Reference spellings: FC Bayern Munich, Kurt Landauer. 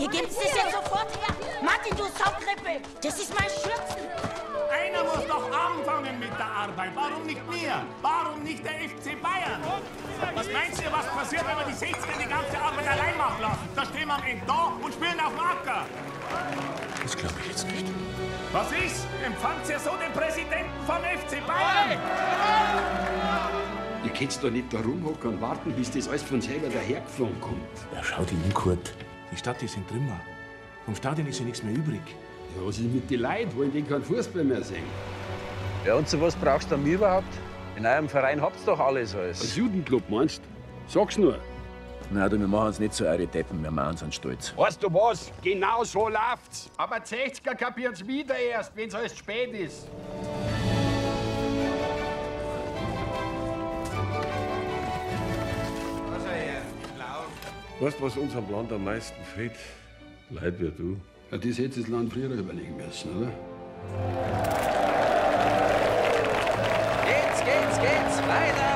Ihr gebt es jetzt sofort her! Martin, du Saugrippe! Das ist mein Schürzen! Einer muss doch anfangen mit der Arbeit. Warum nicht mir? Warum nicht der FC Bayern? Was meinst du, was passiert, wenn wir die 16 die ganze Arbeit allein machen lassen? Da stehen wir am Ende da und spielen auf dem Acker. Das glaube ich jetzt nicht. Was ist? Empfangt ihr so den Präsidenten vom FC Bayern? Ihr könnt doch nicht da rumhocken und warten, bis das alles von selber dahergeflogen kommt. Ja, schau dir hin, Kurt. Die Stadt ist in Trümmer. Vom Stadion ist ja nichts mehr übrig. Ja, was ist mit den Leuten? Wollen die keinen Fußball mehr sehen? Ja, und so was brauchst du an mir überhaupt? In eurem Verein habt's doch alles. Als Judenclub meinst du? Sag's nur. Nein, wir machen uns nicht so eure Deppen, wir machen uns einen Stolz. Weißt du was? Genau so läuft's. Aber die 60er kapieren's wieder erst, wenn's alles spät ist. Weißt du, was unserem Land am meisten fehlt? Leid wie du. Ja, das hätte das Land früher überlegen müssen, oder? Geht's, weiter!